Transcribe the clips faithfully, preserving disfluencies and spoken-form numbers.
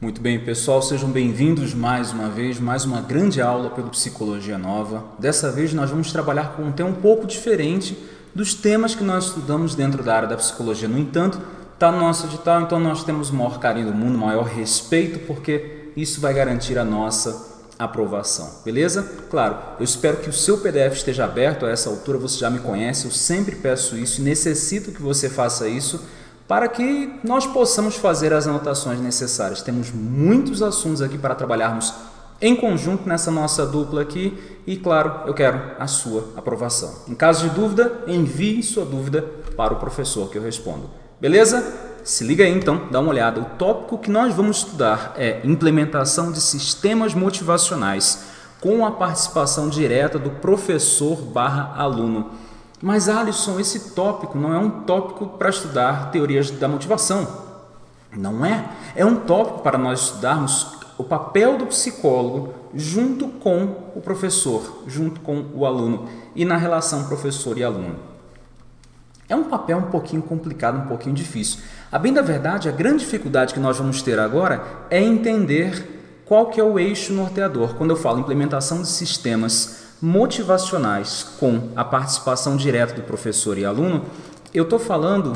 Muito bem, pessoal, sejam bem-vindos mais uma vez, mais uma grande aula pelo Psicologia Nova. Dessa vez nós vamos trabalhar com um tema um pouco diferente dos temas que nós estudamos dentro da área da psicologia. No entanto, está no nosso edital, então nós temos o maior carinho do mundo, o maior respeito, porque isso vai garantir a nossa aprovação, beleza? Claro, eu espero que o seu P D F esteja aberto a essa altura, você já me conhece, eu sempre peço isso e necessito que você faça isso, para que nós possamos fazer as anotações necessárias. Temos muitos assuntos aqui para trabalharmos em conjunto nessa nossa dupla aqui e, claro, eu quero a sua aprovação. Em caso de dúvida, envie sua dúvida para o professor que eu respondo. Beleza? Se liga aí então, dá uma olhada. O tópico que nós vamos estudar é implementação de sistemas motivacionais com a participação direta do professor barra aluno. Mas, Alisson, esse tópico não é um tópico para estudar teorias da motivação. Não é. É um tópico para nós estudarmos o papel do psicólogo junto com o professor, junto com o aluno e na relação professor e aluno. É um papel um pouquinho complicado, um pouquinho difícil. A bem da verdade, a grande dificuldade que nós vamos ter agora é entender qual que é o eixo norteador. Quando eu falo implementação de sistemas motivacionais com a participação direta do professor e aluno, eu estou falando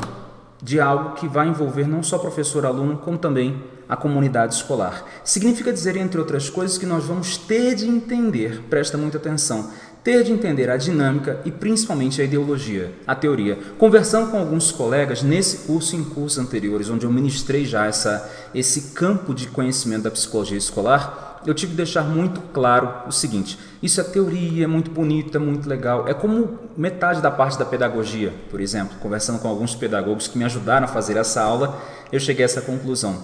de algo que vai envolver não só professor e aluno, como também a comunidade escolar. Significa dizer, entre outras coisas, que nós vamos ter de entender, presta muita atenção, ter de entender a dinâmica e principalmente a ideologia, a teoria. Conversando com alguns colegas nesse curso e em cursos anteriores, onde eu ministrei já essa, esse campo de conhecimento da psicologia escolar, eu tive que deixar muito claro o seguinte: isso é teoria, é muito bonita, muito legal, é como metade da parte da pedagogia, por exemplo. Conversando com alguns pedagogos que me ajudaram a fazer essa aula, eu cheguei a essa conclusão.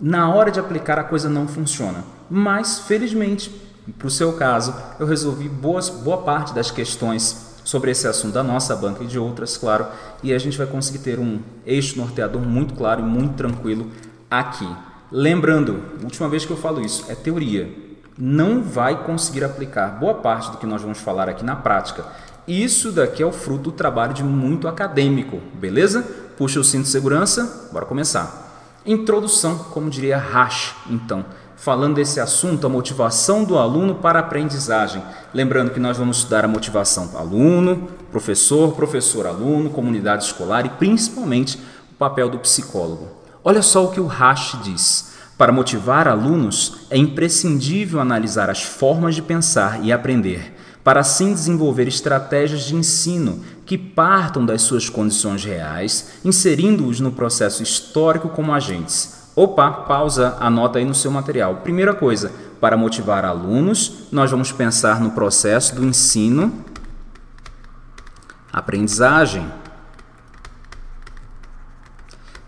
Na hora de aplicar, a coisa não funciona, mas felizmente, para o seu caso, eu resolvi boas, boa parte das questões sobre esse assunto da nossa banca e de outras, claro, e a gente vai conseguir ter um eixo norteador muito claro e muito tranquilo aqui. Lembrando, última vez que eu falo isso, é teoria. Não vai conseguir aplicar boa parte do que nós vamos falar aqui na prática. Isso daqui é o fruto do trabalho de muito acadêmico, beleza? Puxa o cinto de segurança, bora começar. Introdução, como diria Rasch, então, falando desse assunto, a motivação do aluno para a aprendizagem. Lembrando que nós vamos estudar a motivação do aluno, professor, professor-aluno, comunidade escolar e principalmente o papel do psicólogo. Olha só o que o Rasch diz. Para motivar alunos, é imprescindível analisar as formas de pensar e aprender, para assim desenvolver estratégias de ensino que partam das suas condições reais, inserindo-os no processo histórico como agentes. Opa, pausa, anota aí no seu material. Primeira coisa, para motivar alunos, nós vamos pensar no processo do ensino, aprendizagem.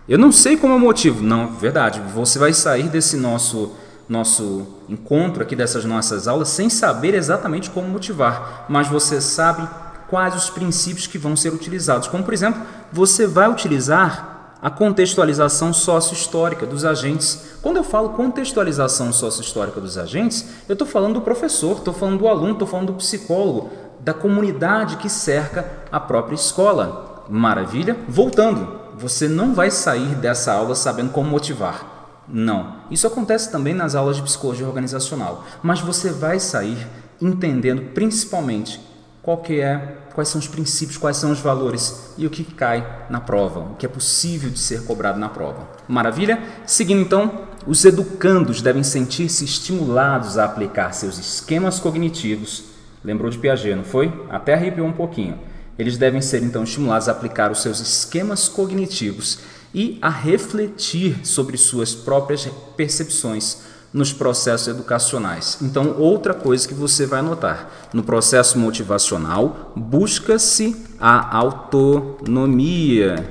Eu não sei como é o motivo. Não, verdade, você vai sair desse nosso, nosso encontro aqui, dessas nossas aulas, sem saber exatamente como motivar, mas você sabe quais os princípios que vão ser utilizados. Como, por exemplo, você vai utilizar a contextualização sócio-histórica dos agentes. Quando eu falo contextualização sócio-histórica dos agentes, eu estou falando do professor, estou falando do aluno, estou falando do psicólogo, da comunidade que cerca a própria escola. Maravilha? Voltando. Você não vai sair dessa aula sabendo como motivar. Não. Isso acontece também nas aulas de psicologia organizacional. Mas você vai sair entendendo principalmente qual que é, quais são os princípios, quais são os valores e o que cai na prova, o que é possível de ser cobrado na prova. Maravilha? Seguindo então, os educandos devem sentir-se estimulados a aplicar seus esquemas cognitivos. Lembrou de Piaget, não foi? Até arrepiou um pouquinho. Eles devem ser, então, estimulados a aplicar os seus esquemas cognitivos e a refletir sobre suas próprias percepções nos processos educacionais. Então, outra coisa que você vai notar, no processo motivacional, busca-se a autonomia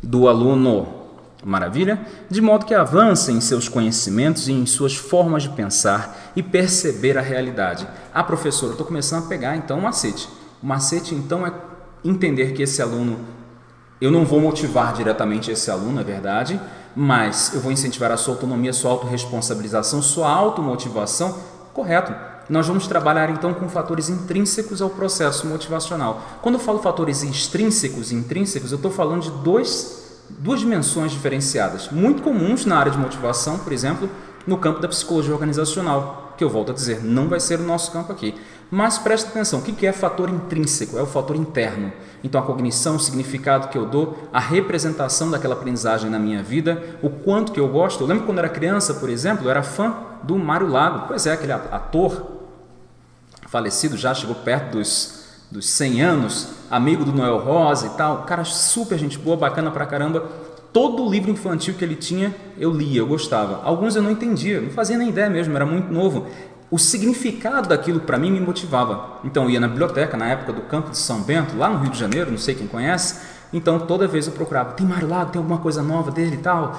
do aluno. Maravilha? De modo que avance em seus conhecimentos e em suas formas de pensar e perceber a realidade. Ah, professor, eu estou começando a pegar, então, um macete. O macete, então, é entender que esse aluno, eu não vou motivar diretamente esse aluno, é verdade, mas eu vou incentivar a sua autonomia, sua autorresponsabilização, sua automotivação, correto? Nós vamos trabalhar, então, com fatores intrínsecos ao processo motivacional. Quando eu falo fatores extrínsecos e intrínsecos, eu estou falando de dois, duas dimensões diferenciadas, muito comuns na área de motivação, por exemplo, no campo da psicologia organizacional, que eu volto a dizer, não vai ser o nosso campo aqui. Mas presta atenção, o que é fator intrínseco? É o fator interno. Então, a cognição, o significado que eu dou, a representação daquela aprendizagem na minha vida, o quanto que eu gosto. Eu lembro quando era criança, por exemplo, eu era fã do Mário Lago. Pois é, aquele ator falecido, já chegou perto dos, dos cem anos, amigo do Noel Rosa e tal, cara super gente boa, bacana pra caramba. Todo o livro infantil que ele tinha, eu lia, eu gostava. Alguns eu não entendia, não fazia nem ideia mesmo, era muito novo. O significado daquilo para mim me motivava. Então eu ia na biblioteca, na época do Campo de São Bento, lá no Rio de Janeiro, não sei quem conhece. Então toda vez eu procurava, tem Mário Lago, tem alguma coisa nova dele e tal.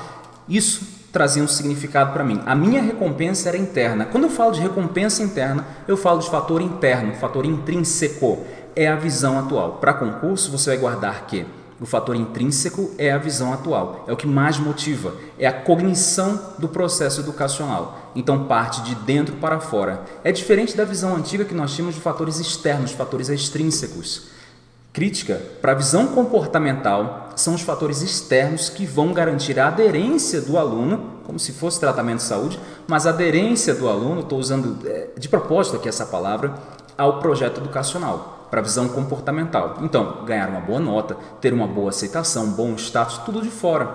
Isso trazia um significado para mim. A minha recompensa era interna. Quando eu falo de recompensa interna, eu falo de fator interno, fator intrínseco. É a visão atual. Para concurso você vai guardar que o fator intrínseco é a visão atual, é o que mais motiva, é a cognição do processo educacional. Então parte de dentro para fora. É diferente da visão antiga que nós tínhamos de fatores externos, fatores extrínsecos. Crítica para a visão comportamental são os fatores externos que vão garantir a aderência do aluno, como se fosse tratamento de saúde, mas a aderência do aluno, estou usando de propósito aqui essa palavra, ao projeto educacional. Para a visão comportamental. Então, ganhar uma boa nota, ter uma boa aceitação, um bom status, tudo de fora.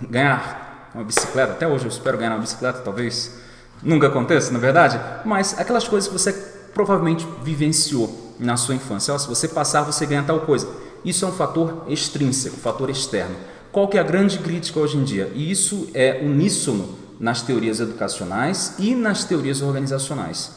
Ganhar uma bicicleta, até hoje eu espero ganhar uma bicicleta, talvez nunca aconteça, na verdade, mas aquelas coisas que você provavelmente vivenciou na sua infância. Ó, se você passar, você ganha tal coisa. Isso é um fator extrínseco, um fator externo. Qual que é a grande crítica hoje em dia? E isso é uníssono nas teorias educacionais e nas teorias organizacionais.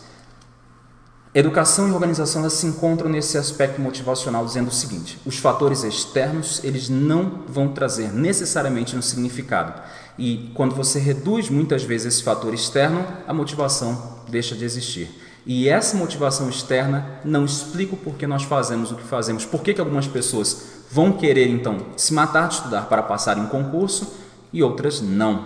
Educação e organização elas se encontram nesse aspecto motivacional dizendo o seguinte, os fatores externos eles não vão trazer necessariamente um significado e quando você reduz muitas vezes esse fator externo, a motivação deixa de existir. E essa motivação externa não explica o porquê nós fazemos o que fazemos, por que que algumas pessoas vão querer então se matar de estudar para passar em um concurso e outras não.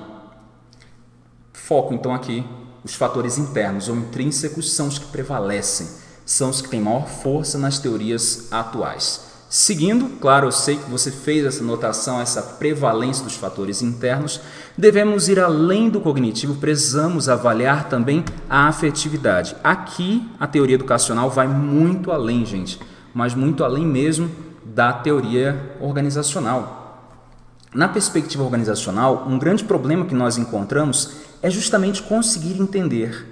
Foco então aqui. Os fatores internos ou intrínsecos são os que prevalecem, são os que têm maior força nas teorias atuais. Seguindo, claro, eu sei que você fez essa notação, essa prevalência dos fatores internos, devemos ir além do cognitivo, precisamos avaliar também a afetividade. Aqui, a teoria educacional vai muito além, gente, mas muito além mesmo da teoria organizacional. Na perspectiva organizacional, um grande problema que nós encontramos é justamente conseguir entender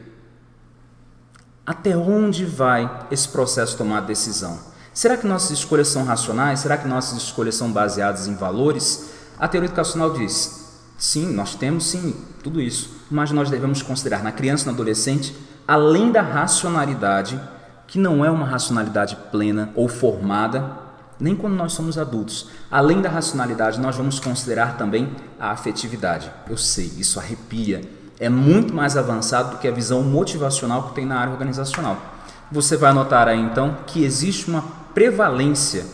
até onde vai esse processo de tomar decisão. Será que nossas escolhas são racionais? Será que nossas escolhas são baseadas em valores? A teoria educacional diz, sim, nós temos sim tudo isso, mas nós devemos considerar na criança e no adolescente, além da racionalidade, que não é uma racionalidade plena ou formada, nem quando nós somos adultos. Além da racionalidade, nós vamos considerar também a afetividade. Eu sei, isso arrepia. É muito mais avançado do que a visão motivacional que tem na área organizacional. Você vai notar aí, então, que existe uma prevalência,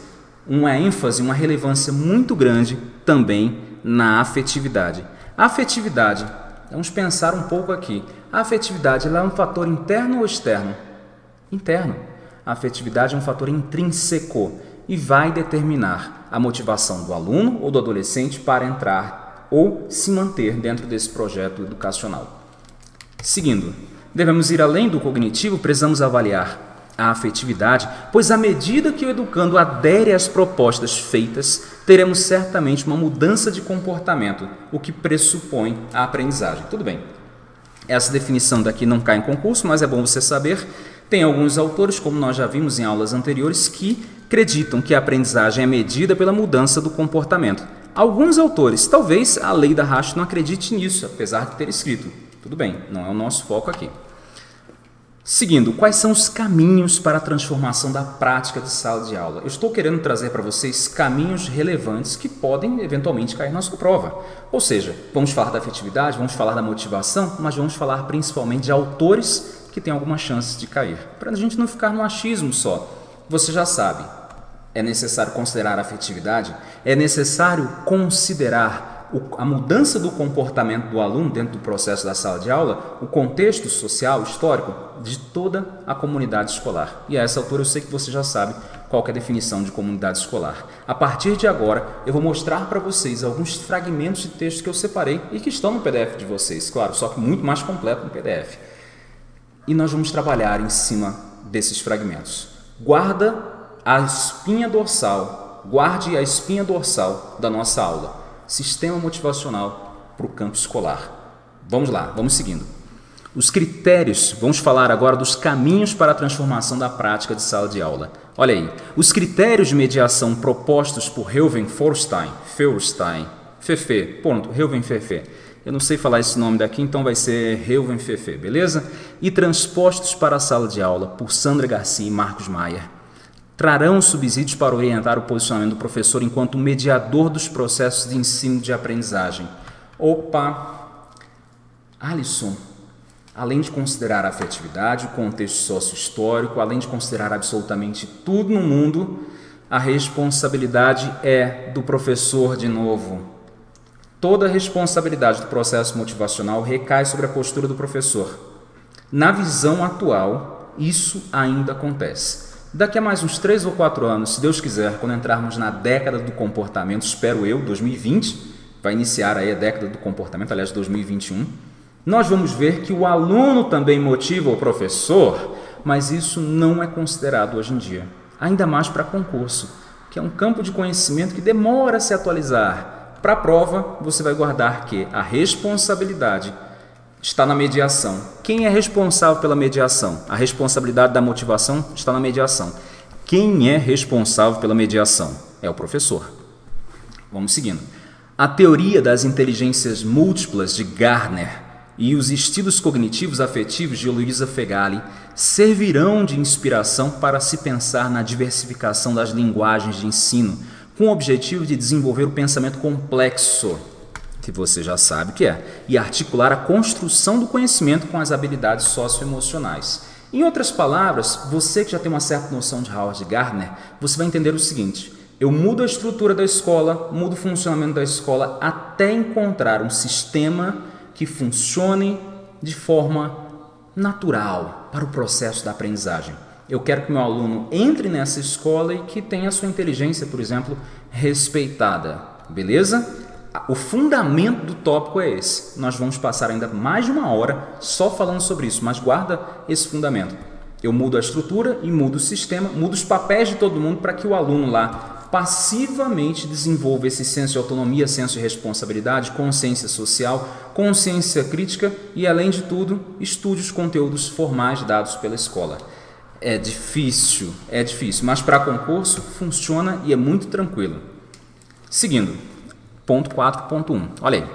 uma ênfase, uma relevância muito grande também na afetividade. A afetividade, vamos pensar um pouco aqui. A afetividade ela é um fator interno ou externo? Interno. A afetividade é um fator intrínseco. E vai determinar a motivação do aluno ou do adolescente para entrar ou se manter dentro desse projeto educacional. Seguindo, devemos ir além do cognitivo, precisamos avaliar a afetividade, pois à medida que o educando adere às propostas feitas, teremos certamente uma mudança de comportamento, o que pressupõe a aprendizagem. Tudo bem, essa definição daqui não cai em concurso, mas é bom você saber. Tem alguns autores, como nós já vimos em aulas anteriores, que acreditam que a aprendizagem é medida pela mudança do comportamento. Alguns autores, talvez a lei da racha não acredite nisso, apesar de ter escrito. Tudo bem, não é o nosso foco aqui. Seguindo, quais são os caminhos para a transformação da prática de sala de aula? Eu estou querendo trazer para vocês caminhos relevantes que podem eventualmente cair na sua prova. Ou seja, vamos falar da afetividade, vamos falar da motivação, mas vamos falar principalmente de autores que tem alguma chance de cair. Para a gente não ficar no achismo só. Você já sabe, é necessário considerar a afetividade, é necessário considerar o, a mudança do comportamento do aluno dentro do processo da sala de aula, o contexto social, histórico de toda a comunidade escolar. E a essa altura eu sei que você já sabe qual que é a definição de comunidade escolar. A partir de agora, eu vou mostrar para vocês alguns fragmentos de texto que eu separei e que estão no P D F de vocês, claro, só que muito mais completo no P D F. E nós vamos trabalhar em cima desses fragmentos. Guarda a espinha dorsal, guarde a espinha dorsal da nossa aula. Sistema motivacional para o campo escolar. Vamos lá, vamos seguindo. Os critérios, vamos falar agora dos caminhos para a transformação da prática de sala de aula. Olha aí, os critérios de mediação propostos por Reuven Feuerstein, Feuerstein, Fefe, ponto, Reuven Fefe. Eu não sei falar esse nome daqui, então vai ser Reuven Fefe, beleza? E transpostos para a sala de aula por Sandra Garcia e Marcos Maia. Trarão subsídios para orientar o posicionamento do professor enquanto mediador dos processos de ensino e de aprendizagem. Opa! Alisson. Além de considerar a afetividade, o contexto sócio-histórico, além de considerar absolutamente tudo no mundo, a responsabilidade é do professor de novo. Toda a responsabilidade do processo motivacional recai sobre a postura do professor. Na visão atual, isso ainda acontece. Daqui a mais uns três ou quatro anos, se Deus quiser, quando entrarmos na década do comportamento, espero eu, dois mil e vinte, vai iniciar aí a década do comportamento, aliás, dois mil e vinte e um, nós vamos ver que o aluno também motiva o professor, mas isso não é considerado hoje em dia. Ainda mais para concurso, que é um campo de conhecimento que demora a se atualizar. Para a prova, você vai guardar que a responsabilidade está na mediação. Quem é responsável pela mediação? A responsabilidade da motivação está na mediação. Quem é responsável pela mediação? É o professor. Vamos seguindo. A teoria das inteligências múltiplas de Gardner e os estilos cognitivos afetivos de Luisa Fegali servirão de inspiração para se pensar na diversificação das linguagens de ensino, com o objetivo de desenvolver o pensamento complexo, que você já sabe que é, e articular a construção do conhecimento com as habilidades socioemocionais. Em outras palavras, você que já tem uma certa noção de Howard Gardner, você vai entender o seguinte: eu mudo a estrutura da escola, mudo o funcionamento da escola até encontrar um sistema que funcione de forma natural para o processo da aprendizagem. Eu quero que meu aluno entre nessa escola e que tenha a sua inteligência, por exemplo, respeitada, beleza? O fundamento do tópico é esse. Nós vamos passar ainda mais de uma hora só falando sobre isso, mas guarda esse fundamento. Eu mudo a estrutura e mudo o sistema, mudo os papéis de todo mundo para que o aluno lá passivamente desenvolva esse senso de autonomia, senso de responsabilidade, consciência social, consciência crítica e, além de tudo, estude os conteúdos formais dados pela escola. É difícil, é difícil, mas para concurso funciona e é muito tranquilo. Seguindo, ponto quatro ponto um, olha aí.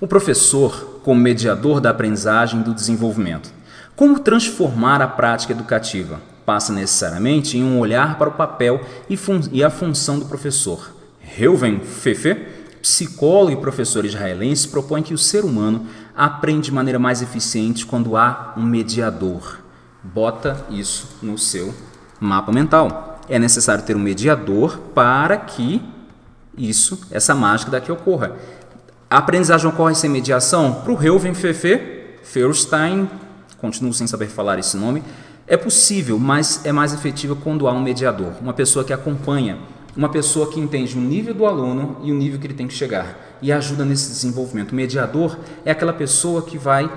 O professor como mediador da aprendizagem e do desenvolvimento. Como transformar a prática educativa? Passa necessariamente em um olhar para o papel e, fun e a função do professor. Reuven Fefe, psicólogo e professor israelense, propõe que o ser humano aprende de maneira mais eficiente quando há um mediador. Bota isso no seu mapa mental. É necessário ter um mediador para que isso, essa mágica daqui ocorra. A aprendizagem ocorre sem mediação? Para o Reuven Fefe, Feuerstein, continuo sem saber falar esse nome, é possível, mas é mais efetiva quando há um mediador, uma pessoa que acompanha, uma pessoa que entende o nível do aluno e o nível que ele tem que chegar e ajuda nesse desenvolvimento. O mediador é aquela pessoa que vai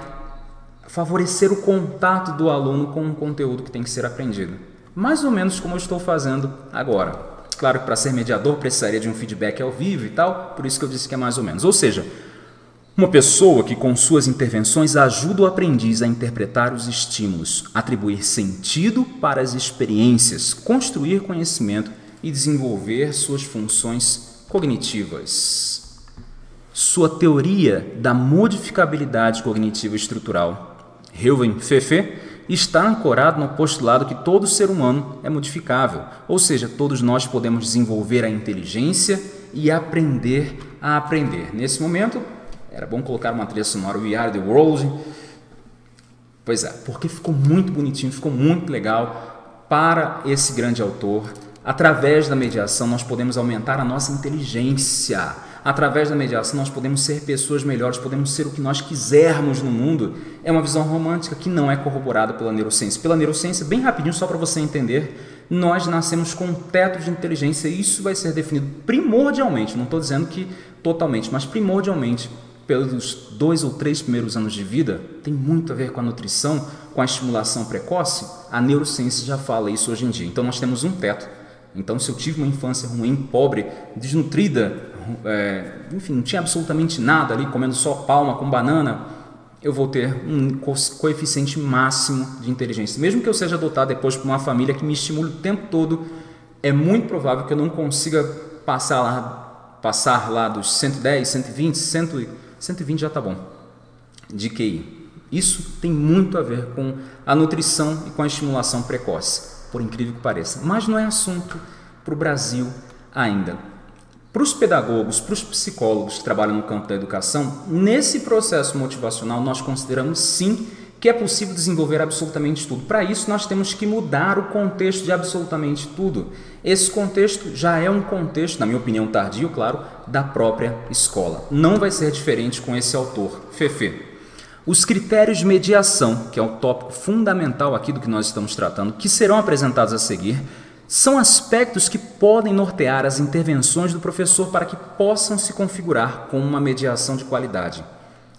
favorecer o contato do aluno com o conteúdo que tem que ser aprendido, mais ou menos como eu estou fazendo agora. Claro que para ser mediador precisaria de um feedback ao vivo e tal, por isso que eu disse que é mais ou menos. Ou seja, uma pessoa que, com suas intervenções, ajuda o aprendiz a interpretar os estímulos, atribuir sentido para as experiências, construir conhecimento e desenvolver suas funções cognitivas. Sua teoria da modificabilidade cognitiva estrutural, Reuven Fefe, está ancorado no postulado que todo ser humano é modificável, ou seja, todos nós podemos desenvolver a inteligência e aprender a aprender. Nesse momento, era bom colocar uma trilha sonora, We Are The World. Pois é, porque ficou muito bonitinho, ficou muito legal para esse grande autor. Através da mediação, nós podemos aumentar a nossa inteligência, através da mediação nós podemos ser pessoas melhores, podemos ser o que nós quisermos no mundo, é uma visão romântica que não é corroborada pela neurociência. Pela neurociência, bem rapidinho, só para você entender, nós nascemos com um teto de inteligência e isso vai ser definido primordialmente, não estou dizendo que totalmente, mas primordialmente, pelos dois ou três primeiros anos de vida, tem muito a ver com a nutrição, com a estimulação precoce, a neurociência já fala isso hoje em dia. Então, nós temos um teto. Então, se eu tive uma infância ruim, pobre, desnutrida, é, enfim, não tinha absolutamente nada ali, comendo só palma com banana, eu vou ter um coeficiente máximo de inteligência. Mesmo que eu seja adotado depois por uma família que me estimule o tempo todo, é muito provável que eu não consiga passar lá, passar lá dos cento e dez, cento e vinte, cem, cento e vinte já tá bom, de Q I. Isso tem muito a ver com a nutrição e com a estimulação precoce, por incrível que pareça. Mas não é assunto para o Brasil ainda. Para os pedagogos, para os psicólogos que trabalham no campo da educação, nesse processo motivacional nós consideramos sim que é possível desenvolver absolutamente tudo. Para isso nós temos que mudar o contexto de absolutamente tudo. Esse contexto já é um contexto, na minha opinião tardio, claro, da própria escola. Não vai ser diferente com esse autor, Fefe. Os critérios de mediação, que é o tópico fundamental aqui do que nós estamos tratando, que serão apresentados a seguir, são aspectos que podem nortear as intervenções do professor para que possam se configurar com uma mediação de qualidade.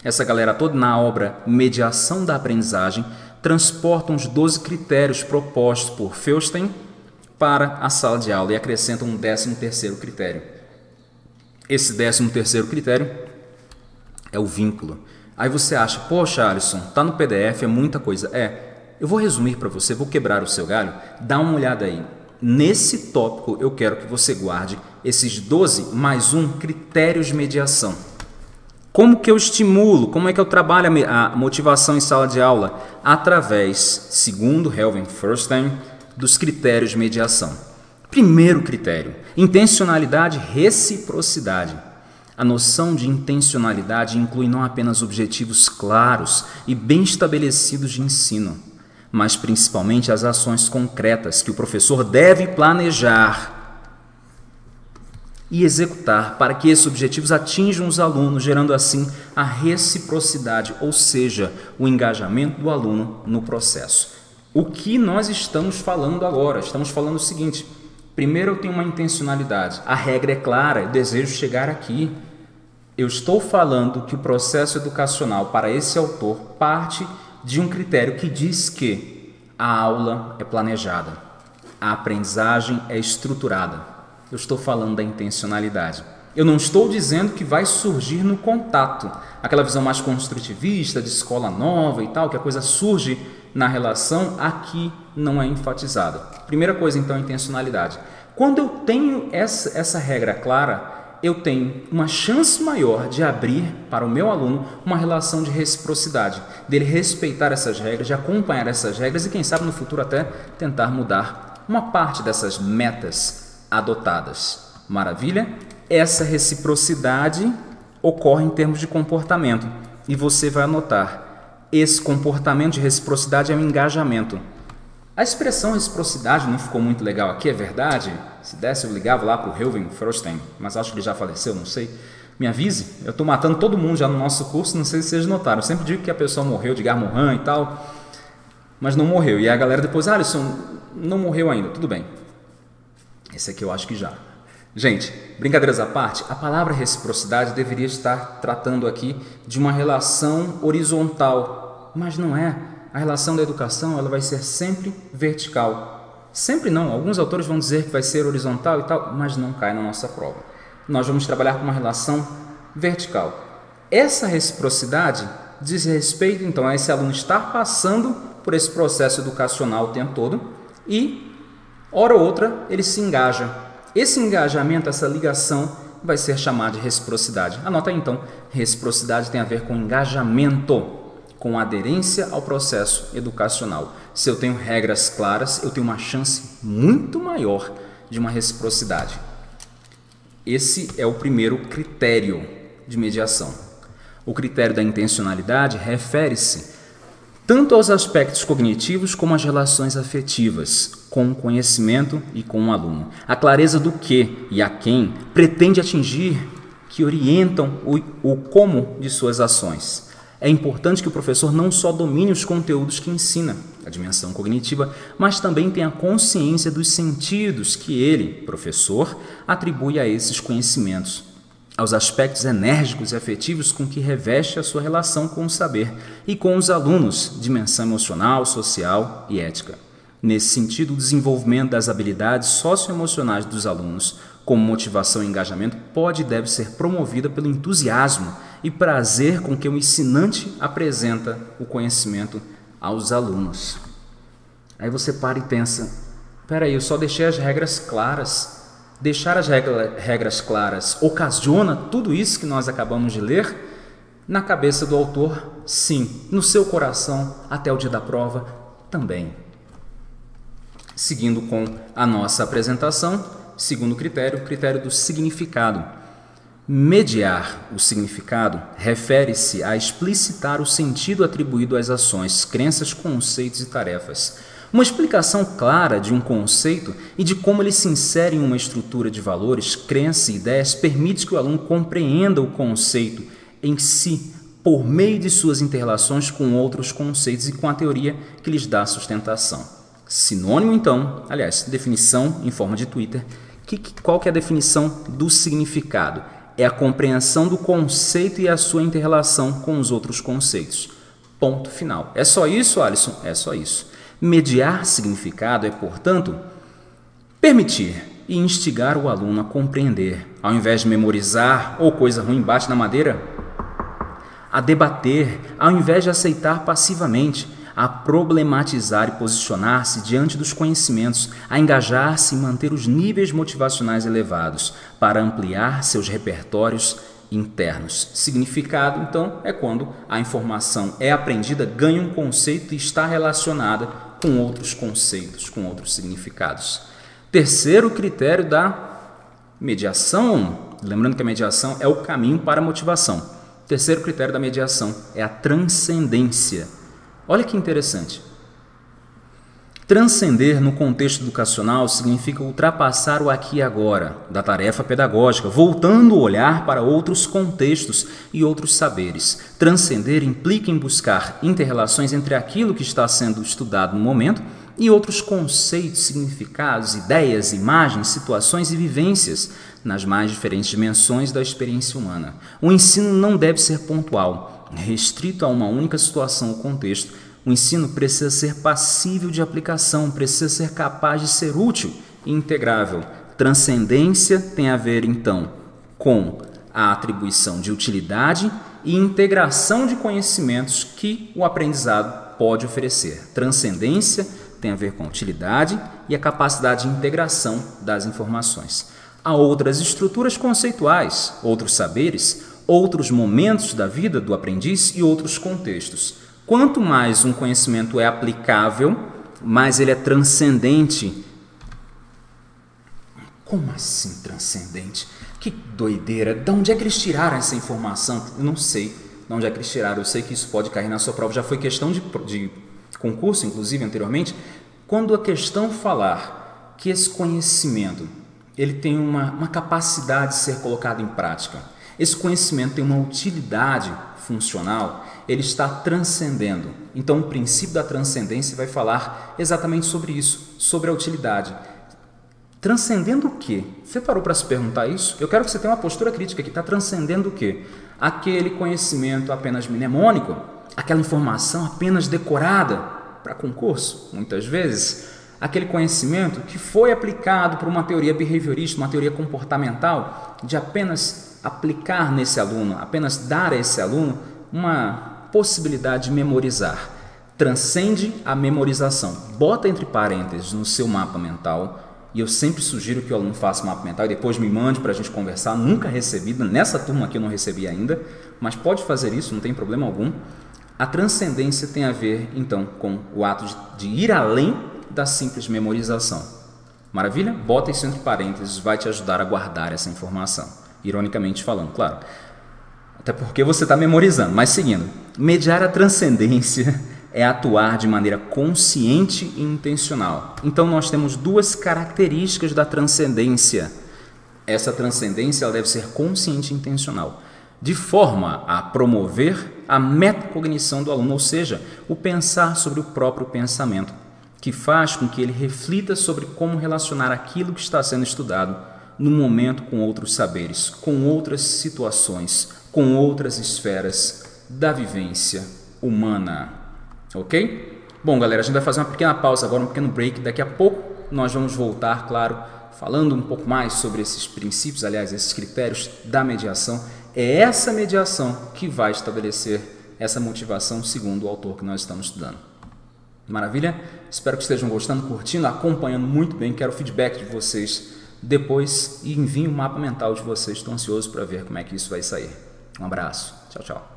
Essa galera toda na obra Mediação da Aprendizagem transportam os doze critérios propostos por Feuerstein para a sala de aula e acrescentam um décimo terceiro critério. Esse décimo terceiro critério é o vínculo. Aí você acha, poxa Alisson, tá no P D F, é muita coisa. É, eu vou resumir para você, vou quebrar o seu galho, dá uma olhada aí. Nesse tópico eu quero que você guarde esses doze mais um critérios de mediação. Como que eu estimulo? Como é que eu trabalho a motivação em sala de aula? Através, segundo Reuven Feuerstein, dos critérios de mediação. Primeiro critério, intencionalidade e reciprocidade. A noção de intencionalidade inclui não apenas objetivos claros e bem estabelecidos de ensino, mas principalmente as ações concretas que o professor deve planejar e executar para que esses objetivos atinjam os alunos, gerando assim a reciprocidade, ou seja, o engajamento do aluno no processo. O que nós estamos falando agora? Estamos falando o seguinte, primeiro eu tenho uma intencionalidade, a regra é clara, eu desejo chegar aqui. Eu estou falando que o processo educacional para esse autor parte de um critério que diz que a aula é planejada, a aprendizagem é estruturada. Eu estou falando da intencionalidade. Eu não estou dizendo que vai surgir no contato. Aquela visão mais construtivista, de escola nova e tal, que a coisa surge na relação, aqui não é enfatizada. Primeira coisa, então, a intencionalidade. Quando eu tenho essa, essa regra clara, eu tenho uma chance maior de abrir para o meu aluno uma relação de reciprocidade, dele respeitar essas regras, de acompanhar essas regras e, quem sabe, no futuro até tentar mudar uma parte dessas metas adotadas. Maravilha? Essa reciprocidade ocorre em termos de comportamento e você vai anotar, esse comportamento de reciprocidade é um engajamento. A expressão reciprocidade não ficou muito legal aqui, é verdade? Se desse eu ligava lá para o Reuven Feuerstein, mas acho que ele já faleceu, não sei. Me avise, eu estou matando todo mundo já no nosso curso, não sei se vocês notaram, eu sempre digo que a pessoa morreu de Garmurran e tal, mas não morreu. E a galera depois, ah, Alisson, não morreu ainda, tudo bem. Esse aqui eu acho que já. Gente, brincadeiras à parte, a palavra reciprocidade deveria estar tratando aqui de uma relação horizontal, mas não é. A relação da educação ela vai ser sempre vertical. Sempre não. Alguns autores vão dizer que vai ser horizontal e tal, mas não cai na nossa prova. Nós vamos trabalhar com uma relação vertical. Essa reciprocidade diz respeito, então, a esse aluno estar passando por esse processo educacional o tempo todo e hora ou outra, ele se engaja. Esse engajamento, essa ligação, vai ser chamada de reciprocidade. Anota aí, então, reciprocidade tem a ver com engajamento, com aderência ao processo educacional. Se eu tenho regras claras, eu tenho uma chance muito maior de uma reciprocidade. Esse é o primeiro critério de mediação. O critério da intencionalidade refere-se tanto aos aspectos cognitivos como às relações afetivas, com o conhecimento e com o aluno. A clareza do que e a quem pretende atingir que orientam o, o como de suas ações. É importante que o professor não só domine os conteúdos que ensina, a dimensão cognitiva, mas também tenha consciência dos sentidos que ele, professor, atribui a esses conhecimentos, aos aspectos enérgicos e afetivos com que reveste a sua relação com o saber e com os alunos, dimensão emocional, social e ética. Nesse sentido, o desenvolvimento das habilidades socioemocionais dos alunos, como motivação e engajamento, pode e deve ser promovida pelo entusiasmo e prazer com que o ensinante apresenta o conhecimento aos alunos. Aí você para e pensa, peraí, eu só deixei as regras claras. Deixar as regra, regras claras ocasiona tudo isso que nós acabamos de ler? Na cabeça do autor, sim. No seu coração, até o dia da prova, também. Seguindo com a nossa apresentação, segundo critério, o critério do significado. Mediar o significado refere-se a explicitar o sentido atribuído às ações, crenças, conceitos e tarefas. Uma explicação clara de um conceito e de como ele se insere em uma estrutura de valores, crenças e ideias permite que o aluno compreenda o conceito em si por meio de suas inter-relações com outros conceitos e com a teoria que lhes dá sustentação. Sinônimo, então, aliás, definição em forma de Twitter, que, qual que é a definição do significado? É a compreensão do conceito e a sua inter-relação com os outros conceitos. Ponto final. É só isso, Alisson? É só isso. Mediar significado é, portanto, permitir e instigar o aluno a compreender, ao invés de memorizar ou coisa ruim bate na madeira, a debater, ao invés de aceitar passivamente, a problematizar e posicionar-se diante dos conhecimentos, a engajar-se e manter os níveis motivacionais elevados para ampliar seus repertórios internos. Significado, então, é quando a informação é aprendida, ganha um conceito e está relacionada com outros conceitos, com outros significados. Terceiro critério da mediação, lembrando que a mediação é o caminho para a motivação. Terceiro critério da mediação é a transcendência. Olha que interessante. Transcender no contexto educacional significa ultrapassar o aqui e agora da tarefa pedagógica, voltando o olhar para outros contextos e outros saberes. Transcender implica em buscar inter-relações entre aquilo que está sendo estudado no momento e outros conceitos, significados, ideias, imagens, situações e vivências nas mais diferentes dimensões da experiência humana. O ensino não deve ser pontual, restrito a uma única situação ou contexto. O ensino precisa ser passível de aplicação, precisa ser capaz de ser útil e integrável. Transcendência tem a ver, então, com a atribuição de utilidade e integração de conhecimentos que o aprendizado pode oferecer. Transcendência tem a ver com utilidade e a capacidade de integração das informações. Há outras estruturas conceituais, outros saberes, outros momentos da vida do aprendiz e outros contextos. Quanto mais um conhecimento é aplicável, mais ele é transcendente. Como assim transcendente? Que doideira! De onde é que eles tiraram essa informação? Eu não sei de onde é que eles tiraram. Eu sei que isso pode cair na sua prova. Já foi questão de, de concurso, inclusive, anteriormente. Quando a questão falar que esse conhecimento ele tem uma, uma capacidade de ser colocado em prática, esse conhecimento tem uma utilidade funcional, ele está transcendendo. Então, o princípio da transcendência vai falar exatamente sobre isso, sobre a utilidade. Transcendendo o quê? Você parou para se perguntar isso? Eu quero que você tenha uma postura crítica aqui. Está transcendendo o quê? Aquele conhecimento apenas mnemônico? Aquela informação apenas decorada para concurso, muitas vezes? Aquele conhecimento que foi aplicado por uma teoria behaviorista, uma teoria comportamental, de apenas aplicar nesse aluno, apenas dar a esse aluno uma possibilidade de memorizar. Transcende a memorização. Bota entre parênteses no seu mapa mental, e eu sempre sugiro que o aluno faça o mapa mental e depois me mande para a gente conversar. Nunca recebido, nessa turma aqui eu não recebi ainda, mas pode fazer isso, não tem problema algum. A transcendência tem a ver, então, com o ato de ir além da simples memorização. Maravilha? Bota isso entre parênteses, vai te ajudar a guardar essa informação. Ironicamente falando, claro. Até porque você está memorizando, mas seguindo. Mediar a transcendência é atuar de maneira consciente e intencional. Então, nós temos duas características da transcendência. Essa transcendência ela deve ser consciente e intencional, de forma a promover a metacognição do aluno, ou seja, o pensar sobre o próprio pensamento, que faz com que ele reflita sobre como relacionar aquilo que está sendo estudado no momento com outros saberes, com outras situações, com outras esferas da vivência humana. Ok? Bom, galera, a gente vai fazer uma pequena pausa agora, um pequeno break. Daqui a pouco nós vamos voltar, claro, falando um pouco mais sobre esses princípios, aliás, esses critérios da mediação. É essa mediação que vai estabelecer essa motivação segundo o autor que nós estamos estudando. Maravilha? Espero que estejam gostando, curtindo, acompanhando muito bem. Quero o feedback de vocês depois e enviem o mapa mental de vocês. Estou ansioso para ver como é que isso vai sair. Um abraço. Tchau, tchau.